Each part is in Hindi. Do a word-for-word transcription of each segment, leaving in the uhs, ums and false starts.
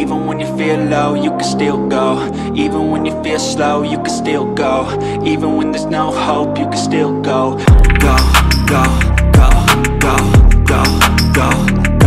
Even when you feel low, you can still go. Even when you feel slow, you can still go. Even when there's no hope, you can still go. Go, go, go, go, go, go,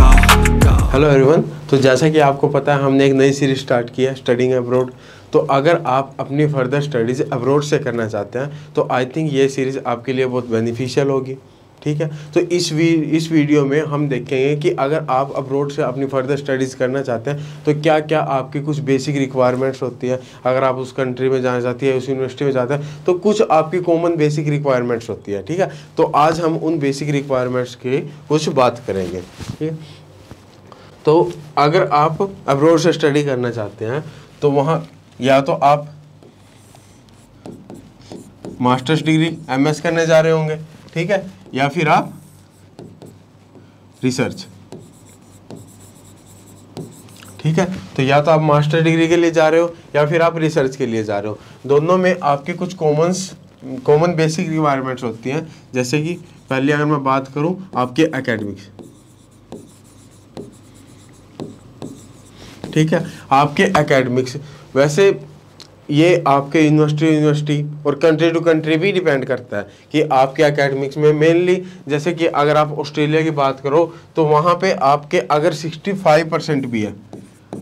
go, go. Hello everyone, तो जैसा कि आपको पता है हमने एक नई सीरीज स्टार्ट की है स्टडिंग अब्रोड। तो अगर आप अपनी फर्दर स्टडीज़ अब्रोड से करना चाहते हैं तो आई थिंक ये सीरीज़ आपके लिए बहुत बेनिफिशियल होगी, ठीक है। तो इस वी इस वीडियो में हम देखेंगे कि अगर आप अब्रोड से अपनी फर्दर स्टडीज़ करना चाहते हैं तो क्या क्या आपकी कुछ बेसिक रिक्वायरमेंट्स होती हैं। अगर आप उस कंट्री में जाना चाहती है, उस यूनिवर्सिटी में जाते हैं तो कुछ आपकी कॉमन बेसिक रिक्वायरमेंट्स होती है, ठीक है। तो आज हम उन बेसिक रिक्वायरमेंट्स की कुछ बात करेंगे, ठीक है। तो अगर आप अब्रोड से स्टडी करना चाहते हैं तो वहाँ या तो आप मास्टर्स डिग्री एम एस करने जा रहे होंगे, ठीक है, या फिर आप रिसर्च, ठीक है। तो या तो आप मास्टर डिग्री के लिए जा रहे हो या फिर आप रिसर्च के लिए जा रहे हो। दोनों में आपके कुछ कॉमन्स कॉमन बेसिक रिक्वायरमेंट्स होती हैं। जैसे कि पहले अगर मैं बात करूं आपके एकेडमिक्स, ठीक है, आपके एकेडमिक्स। वैसे ये आपके यूनिवर्सिटी यूनिवर्सिटी और कंट्री टू कंट्री भी डिपेंड करता है कि आपके एकेडमिक्स में मेनली, जैसे कि अगर आप ऑस्ट्रेलिया की बात करो तो वहाँ पे आपके अगर सिक्सटी फाइव परसेंट भी है,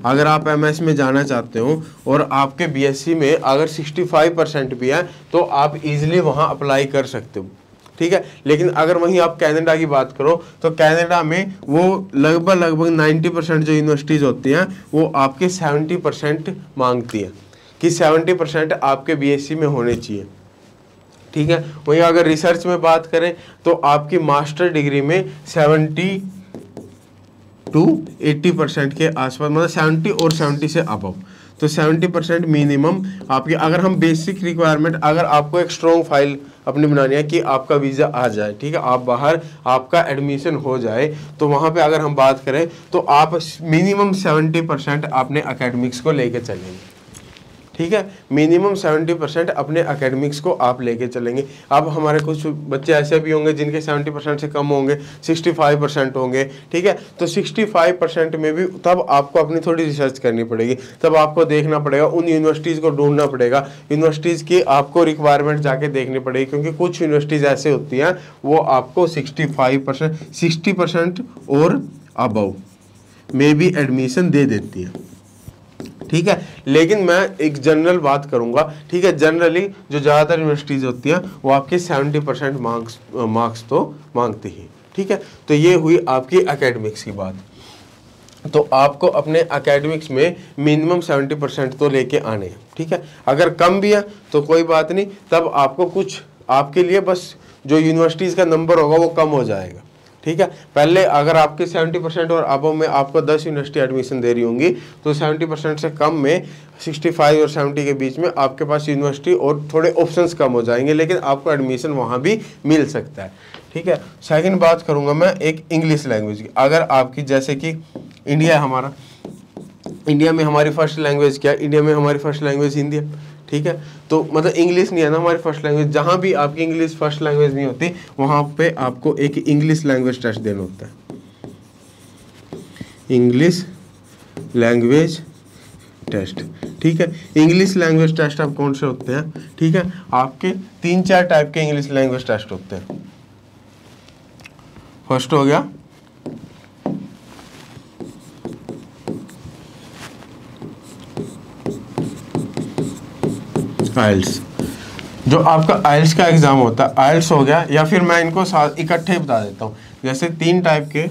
अगर आप एमएस में जाना चाहते हो और आपके बीएससी में अगर सिक्सटी फाइव परसेंट भी है तो आप इजीली वहाँ अप्लाई कर सकते हो, ठीक है। लेकिन अगर वहीं आप कनाडा की बात करो तो कनाडा में वो लगभग लगभग नाइन्टी परसेंट जो यूनिवर्सिटीज़ होती हैं वो आपके सेवेंटी परसेंट मांगती हैं कि सेवेंटी परसेंट आपके बीएससी में होने चाहिए, ठीक है। वहीं अगर रिसर्च में बात करें तो आपकी मास्टर डिग्री में सेवेंटी टू एटी परसेंट के आसपास, मतलब सेवेंटी और सेवेंटी से अबव, तो सेवेंटी परसेंट मिनिमम आपकी। अगर हम बेसिक रिक्वायरमेंट, अगर आपको एक स्ट्रॉन्ग फाइल अपनी बनानी है कि आपका वीज़ा आ जाए, ठीक है, आप बाहर आपका एडमिशन हो जाए, तो वहाँ पे अगर हम बात करें तो आप मिनिमम सेवेंटी परसेंट अपने एकेडमिक्स को लेके चलेंगे, ठीक है। मिनिमम सेवेंटी परसेंट अपने एकेडमिक्स को आप लेके चलेंगे। अब हमारे कुछ बच्चे ऐसे भी होंगे जिनके सेवेंटी परसेंट से कम होंगे, सिक्सटी फाइव परसेंट होंगे, ठीक है। तो सिक्सटी फाइव परसेंट में भी तब आपको अपनी थोड़ी रिसर्च करनी पड़ेगी, तब आपको देखना पड़ेगा, उन यूनिवर्सिटीज़ को ढूंढना पड़ेगा, यूनिवर्सिटीज़ की आपको रिक्वायरमेंट जाके देखनी पड़ेगी, क्योंकि कुछ यूनिवर्सिटीज़ ऐसे होती हैं वो आपको sixty five percent sixty percent और अबव में भी एडमिशन दे देती है, ठीक है। लेकिन मैं एक जनरल बात करूंगा, ठीक है। जनरली जो ज़्यादातर यूनिवर्सिटीज़ होती हैं वो आपके सेवेंटी परसेंट मार्क्स मार्क्स तो मांगती ही, ठीक है। तो ये हुई आपकी एकेडमिक्स की बात। तो आपको अपने एकेडमिक्स में मिनिमम सेवेंटी परसेंट तो लेके आने हैं, ठीक है। अगर कम भी है तो कोई बात नहीं, तब आपको कुछ आपके लिए बस जो यूनिवर्सिटीज़ का नंबर होगा वो कम हो जाएगा, ठीक है। पहले अगर आपके सेवेंटी परसेंट और अबव में आपको दस यूनिवर्सिटी एडमिशन दे रही होंगी तो सेवेंटी परसेंट से कम में सिक्सटी फाइव और सेवेंटी के बीच में आपके पास यूनिवर्सिटी और थोड़े ऑप्शंस कम हो जाएंगे, लेकिन आपको एडमिशन वहाँ भी मिल सकता है, ठीक है। सेकंड बात करूँगा मैं एक इंग्लिश लैंग्वेज की। अगर आपकी, जैसे कि इंडिया हमारा इंडिया में हमारी फर्स्ट लैंग्वेज क्या है, इंडिया में हमारी फर्स्ट लैंग्वेज हिंदी है, ठीक है। तो मतलब इंग्लिश नहीं है ना हमारी फर्स्ट लैंग्वेज। जहाँ भी आपकी इंग्लिश फर्स्ट लैंग्वेज नहीं होती वहाँ पे आपको एक इंग्लिश लैंग्वेज टेस्ट देना होता है, इंग्लिश लैंग्वेज टेस्ट, ठीक है। इंग्लिश लैंग्वेज टेस्ट आप कौन से होते हैं, ठीक है। आपके तीन चार टाइप के इंग्लिश लैंग्वेज टेस्ट होते हैं। फर्स्ट हो गया आइल्स, जो आपका आइल्स का एग्ज़ाम होता है, आइल्स हो गया, या फिर मैं इनको साथ इकट्ठे बता देता हूँ। जैसे तीन टाइप के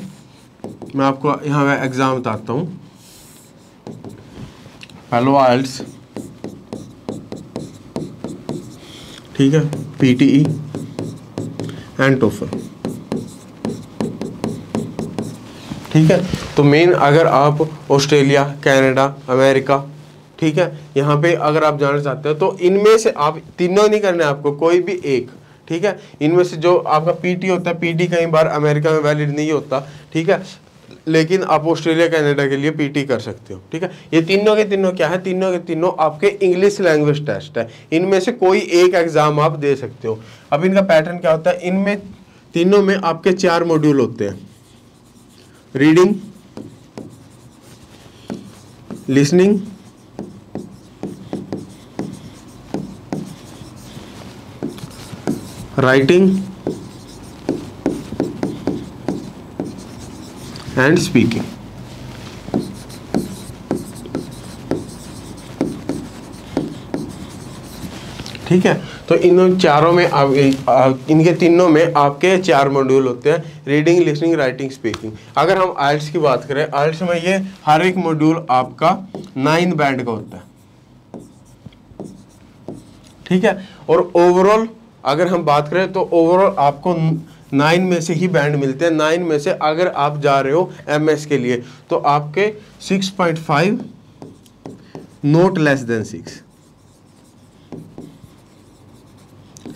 मैं आपको यहाँ मैं एग्ज़ाम बताता हूँ। पहला आइल्स, ठीक है, पीटीई एंड टोफल, ठीक है। तो मेन अगर आप ऑस्ट्रेलिया, कनाडा, अमेरिका, ठीक है, यहाँ पे अगर आप जाना चाहते हो तो इनमें से आप तीनों नहीं करना है आपको, कोई भी एक, ठीक है। इनमें से जो आपका पीटी होता है, पीटी कई बार अमेरिका में वैलिड नहीं होता, ठीक है, लेकिन आप ऑस्ट्रेलिया कनाडा के लिए पीटी कर सकते हो, ठीक है। ये तीनों के तीनों क्या है, तीनों के तीनों आपके इंग्लिश लैंग्वेज टेस्ट है। इनमें से कोई एक एग्ज़ाम आप दे सकते हो। अब इनका पैटर्न क्या होता है, इनमें तीनों में आपके चार मॉड्यूल होते हैं, reading, listening, writing and speaking. ठीक है, तो इन चारों में आप, इनके तीनों में आपके चार मॉड्यूल होते हैं, रीडिंग, लिसनिंग, राइटिंग, स्पीकिंग। अगर हम आइल्स की बात करें, आइल्स में ये हर एक मॉड्यूल आपका नाइन बैंड का होता है। ठीक है, और ओवरऑल अगर हम बात करें तो ओवरऑल आपको नाइन में से ही बैंड मिलते हैं। नाइन में से अगर आप जा रहे हो एमएस के लिए तो आपके six point five, not less than six,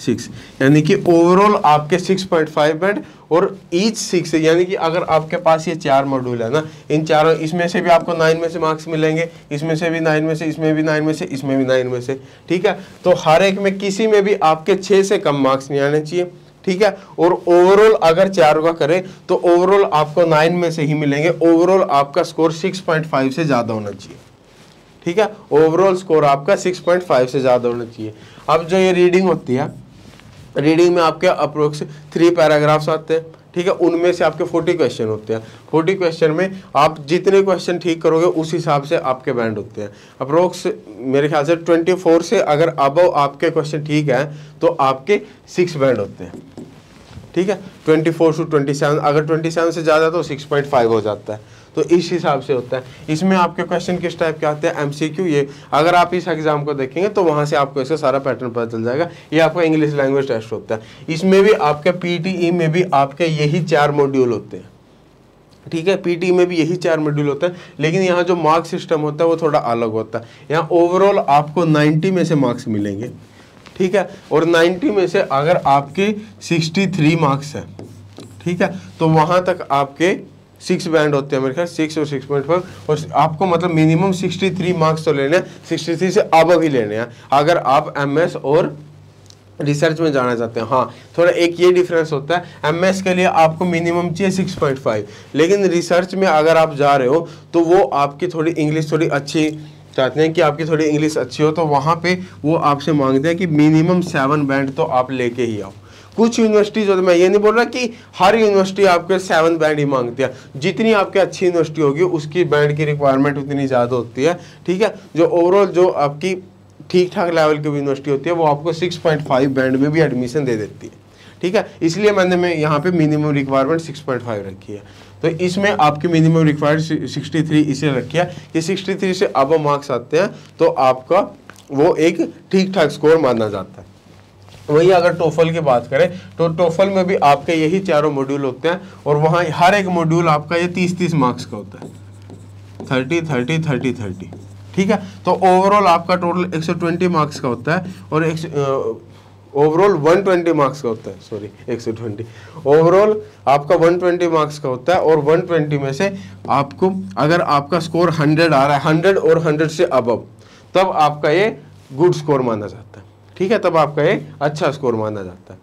six यानी कि ओवरऑल आपके सिक्स पॉइंट फाइव बैंड और ईच सिक्स, यानी कि अगर आपके पास ये चार मॉड्यूल है ना, इन चारों, इसमें से भी आपको नाइन में से मार्क्स मिलेंगे, इसमें से भी नाइन में से, इसमें भी नाइन में से, इसमें भी नाइन में से। ठीक है, तो हर एक में किसी में भी आपके छः से कम मार्क्स नहीं आने चाहिए। ठीक है, और ओवरऑल अगर चारों का करें तो ओवरऑल आपको नाइन में से ही मिलेंगे। ओवरऑल आपका स्कोर सिक्स पॉइंट फाइव से ज़्यादा होना चाहिए। ठीक है, ओवरऑल स्कोर आपका सिक्स पॉइंट फाइव से ज़्यादा होना चाहिए। अब जो ये रीडिंग होती है, रीडिंग में आपके अप्रोक्स थ्री पैराग्राफ्स आते हैं। ठीक है, उनमें से आपके फोर्टी क्वेश्चन होते हैं। फोर्टी क्वेश्चन में आप जितने क्वेश्चन ठीक करोगे उस हिसाब से आपके बैंड होते हैं। अप्रोक्स मेरे ख्याल से ट्वेंटी फोर से अगर अबव आपके क्वेश्चन ठीक हैं तो आपके सिक्स बैंड होते हैं। ठीक है, twenty four to twenty seven, अगर ट्वेंटी सेवन से ज़्यादा तो सिक्स पॉइंट फाइव हो जाता है। तो इस हिसाब से होता है। इसमें आपके क्वेश्चन किस टाइप के आते हैं, एम सी क्यू। ये अगर आप इस एग्जाम को देखेंगे तो वहाँ से आपको इसका सारा पैटर्न पता चल जाएगा। ये आपका इंग्लिश लैंग्वेज टेस्ट होता है। इसमें भी आपके पी टी ई में भी आपके यही चार मॉड्यूल होते हैं। ठीक है, पीटी में भी यही चार मॉड्यूल होता है, लेकिन यहाँ जो मार्क्स सिस्टम होता है वो थोड़ा अलग होता है। यहाँ ओवरऑल आपको नाइन्टी में से मार्क्स मिलेंगे। ठीक है, और नाइन्टी में से अगर आपके सिक्सटी थ्री मार्क्स हैं, ठीक है, तो वहाँ तक आपके सिक्स बैंड होते हैं मेरे ख्याल, सिक्स और सिक्स पॉइंट फाइव। और आपको मतलब मिनिमम सिक्सटी थ्री मार्क्स तो लेने हैं, सिक्सटी थ्री से अब भी लेने हैं अगर आप एमएस और रिसर्च में जाना चाहते हैं। हाँ, थोड़ा एक ये डिफरेंस होता है, एमएस के लिए आपको मिनिमम चाहिए सिक्स पॉइंट फाइव, लेकिन रिसर्च में अगर आप जा रहे हो तो वो आपकी थोड़ी इंग्लिश थोड़ी अच्छी चाहते हैं कि आपकी थोड़ी इंग्लिश अच्छी हो, तो वहाँ पे वो आपसे मांगते हैं कि मिनिमम सेवन बैंड तो आप लेके ही आओ। कुछ यूनिवर्सिटीज़ होती, मैं ये नहीं बोल रहा कि हर यूनिवर्सिटी आपके सेवन बैंड ही मांगती है। जितनी आपके अच्छी यूनिवर्सिटी होगी उसकी बैंड की रिक्वायरमेंट उतनी ज़्यादा होती है। ठीक है, जो ओवरऑल जो आपकी ठीक ठाक लेवल की यूनिवर्सिटी होती है वो आपको सिक्स पॉइंट फाइव बैंड में भी एडमिशन दे देती है। ठीक है, इसलिए मैंने मैं यहाँ पे minimum requirement six point five रखी है। तो इसमें आपकी मिनिमम रिक्वायरमेंट सिक्सटी थ्री इसलिए रखी है कि सिक्सटी थ्री से अब मार्क्स आते हैं तो आपका वो एक ठीक ठाक स्कोर माना जाता है। वहीं अगर टोफल की बात करें तो टोफल में भी आपके यही चारों मॉड्यूल होते हैं और वहाँ हर एक मॉड्यूल आपका ये तीस तीस मार्क्स का होता है, थर्टी थर्टी थर्टी थर्टी। ठीक है, तो ओवरऑल आपका टोटल एक सौ बीस मार्क्स का होता है और एक ओवरऑल वन ट्वेंटी मार्क्स का होता है, सॉरी एक सौ बीस, ओवरऑल आपका वन ट्वेंटी मार्क्स का होता है। और वन ट्वेंटी में से आपको अगर आपका स्कोर हंड्रेड आ रहा है, हंड्रेड और हंड्रेड से अबव, तब आपका ये गुड स्कोर माना जाता है। ठीक है, तब आपका ये अच्छा स्कोर माना जाता है।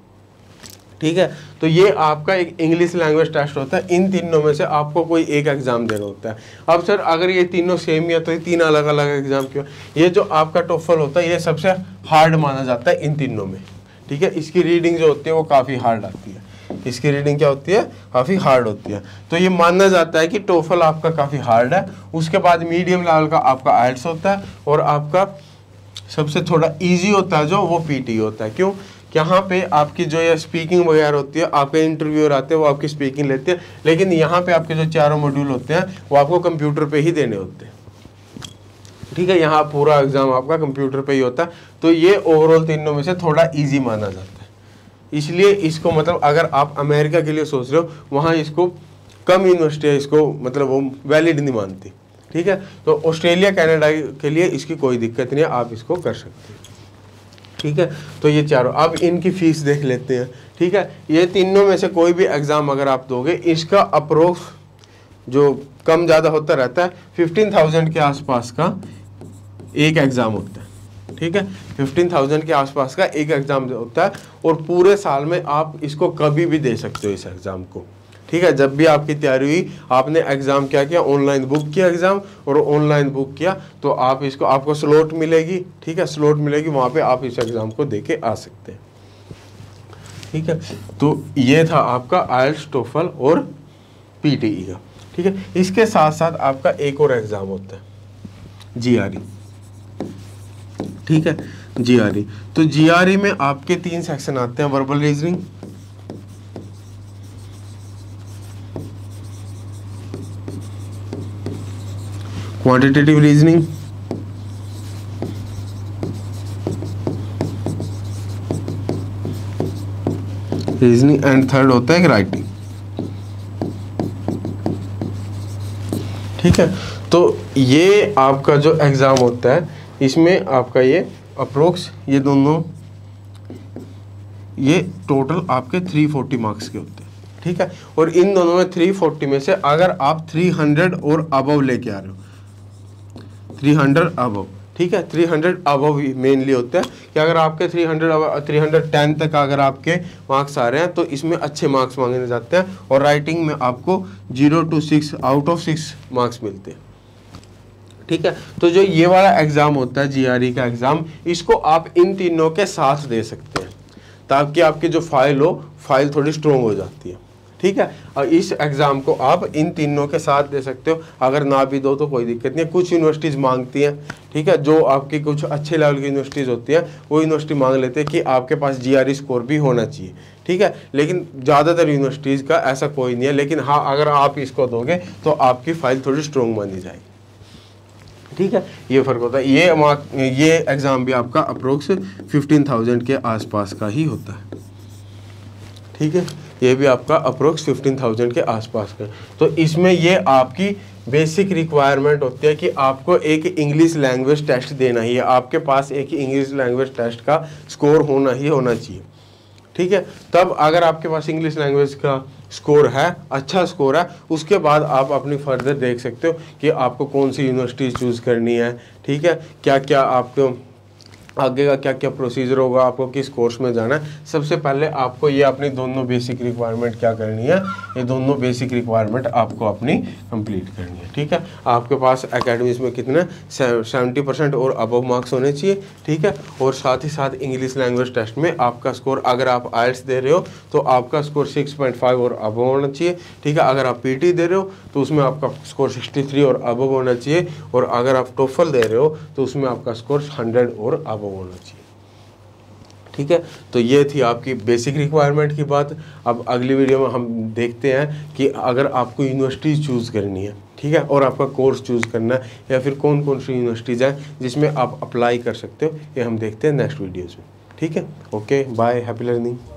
ठीक है, तो ये आपका एक इंग्लिश लैंग्वेज टेस्ट होता है। इन तीनों में से आपको कोई एक एग्ज़ाम देना होता है। अब सर अगर ये तीनों सेम ही है तो ये तीन अलग अलग एग्ज़ाम क्यों? ये जो आपका टोफल होता है ये सबसे हार्ड माना जाता है इन तीनों में। ठीक है, इसकी रीडिंग जो होती है वो काफ़ी हार्ड आती है। इसकी रीडिंग क्या होती है? काफ़ी हार्ड होती है। तो ये मानना जाता है कि टोफल आपका काफ़ी हार्ड है। उसके बाद मीडियम लेवल का आपका आइल्स होता है और आपका सबसे थोड़ा इजी होता है जो वो पीटी होता है। क्यों? यहाँ पे आपकी जो ये स्पीकिंग वगैरह होती है, आपके इंटरव्यूअर आते हैं वो आपकी स्पीकिंग लेते हैं, लेकिन यहाँ पे आपके जो चारों मॉड्यूल होते हैं वो आपको कंप्यूटर पे ही देने होते हैं। ठीक है, यहाँ पूरा एग्ज़ाम आपका कंप्यूटर पे ही होता है। तो ये ओवरऑल तीनों में से थोड़ा ईजी माना जाता है, इसलिए इसको मतलब अगर आप अमेरिका के लिए सोच रहे हो, वहाँ इसको कम यूनिवर्सिटी इसको मतलब वो वैलिड नहीं मानती। ठीक है, तो ऑस्ट्रेलिया कनाडा के लिए इसकी कोई दिक्कत नहीं है, आप इसको कर सकते हो। ठीक है, तो ये चारों, अब इनकी फ़ीस देख लेते हैं। ठीक है, ये तीनों में से कोई भी एग्ज़ाम अगर आप दोगे, इसका अप्रोक्स जो कम ज़्यादा होता रहता है, फिफ्टीन थाउजेंड के आसपास का एक एग्ज़ाम होता है। ठीक है, फिफ्टीन थाउजेंड के आसपास का एक एग्ज़ाम होता है और पूरे साल में आप इसको कभी भी दे सकते हो इस एग्ज़ाम को। ठीक है। जब भी आपकी तैयारी हुई आपने एग्ज़ाम क्या किया, ऑनलाइन बुक किया एग्ज़ाम, और ऑनलाइन बुक किया तो आप इसको, आपको स्लॉट मिलेगी, ठीक है, स्लॉट मिलेगी, वहाँ पे आप इस एग्ज़ाम को दे के आ सकते हैं, ठीक है। तो ये था आपका आइल्स, टोफल और पीटीई का, ठीक है। इसके साथ साथ आपका एक और एग्ज़ाम होता है जीआरई, ठीक है, जीआरई। तो जीआरई में आपके तीन सेक्शन आते हैं, verbal reasoning, quantitative reasoning reasoning and third होता है राइटिंग, ठीक है। तो ये आपका जो एग्ज़ाम होता है इसमें आपका ये अप्रोक्स ये दोनों ये टोटल आपके तीन सौ चालीस मार्क्स के होते हैं, ठीक है। और इन दोनों में तीन सौ चालीस में से अगर आप तीन सौ और अबव लेके आ रहे हो, तीन सौ अबव, ठीक है, तीन सौ अबव मेनली होता है कि अगर आपके तीन सौ तीन सौ दस तक अगर आपके मार्क्स आ रहे हैं तो इसमें अच्छे मार्क्स मांगे जाते हैं। और राइटिंग में आपको zero to six out of six marks मिलते हैं, ठीक है। तो जो ये वाला एग्ज़ाम होता है जीआरई का एग्ज़ाम, इसको आप इन तीनों के साथ दे सकते हैं ताकि आपकी जो फाइल हो फाइल थोड़ी स्ट्रॉन्ग हो जाती है, ठीक है। और इस एग्ज़ाम को आप इन तीनों के साथ दे सकते हो, अगर ना भी दो तो कोई दिक्कत नहीं है। कुछ यूनिवर्सिटीज़ मांगती हैं, ठीक है, जो आपकी कुछ अच्छे लेवल की यूनिवर्सिटीज़ होती हैं वो यूनिवर्सिटी मांग लेते हैं कि आपके पास जीआरई स्कोर भी होना चाहिए, ठीक है। लेकिन ज़्यादातर यूनिवर्सिटीज़ का ऐसा कोई नहीं है, लेकिन हाँ अगर आप इसको दोगे तो आपकी फाइल थोड़ी स्ट्रॉन्ग मानी जाएगी, ठीक है। ये फ़र्क होता है। ये मार्क ये एग्ज़ाम भी आपका अप्रोक्स फिफ्टीन थाउजेंड के आसपास का ही होता है, ठीक है। ये भी आपका अप्रोक्स फिफ्टीन थाउजेंड के आसपास का। तो इसमें ये आपकी बेसिक रिक्वायरमेंट होती है कि आपको एक इंग्लिश लैंग्वेज टेस्ट देना ही है, आपके पास एक इंग्लिश लैंग्वेज टेस्ट का स्कोर होना ही होना चाहिए, ठीक है। तब अगर आपके पास इंग्लिश लैंग्वेज का स्कोर है, अच्छा स्कोर है, उसके बाद आप अपनी फर्दर देख सकते हो कि आपको कौन सी यूनिवर्सिटी चूज़ करनी है, ठीक है, क्या क्या आपको आगे का क्या क्या प्रोसीजर होगा, आपको किस कोर्स में जाना है। सबसे पहले आपको ये अपनी दोनों बेसिक रिक्वायरमेंट क्या करनी है, ये दोनों बेसिक रिक्वायरमेंट आपको अपनी कंप्लीट करनी है, ठीक है। आपके पास एकेडमिक्स में कितना सेवेंटी परसेंट और अबव मार्क्स होने चाहिए, ठीक है। और साथ ही साथ इंग्लिश लैंग्वेज टेस्ट में आपका स्कोर, अगर आप आइल्स दे रहे हो तो आपका स्कोर सिक्स पॉइंट फाइव और अबव होना चाहिए, ठीक है। अगर आप पी टी दे रहे हो तो उसमें आपका स्कोर सिक्सटी थ्री और अबव होना चाहिए, और अगर आप टोफल दे रहे हो तो उसमें आपका स्कोर हंड्रेड और अबव होना चाहिए, ठीक है। तो ये थी आपकी बेसिक रिक्वायरमेंट की बात। अब अगली वीडियो में हम देखते हैं कि अगर आपको यूनिवर्सिटी चूज़ करनी है, ठीक है, और आपका कोर्स चूज़ करना है, या फिर कौन कौन सी यूनिवर्सिटीज़ हैं जिसमें आप अप्लाई कर सकते हो, ये हम देखते हैं नेक्स्ट वीडियोज़ में, ठीक है। Okay, bye, happy learning.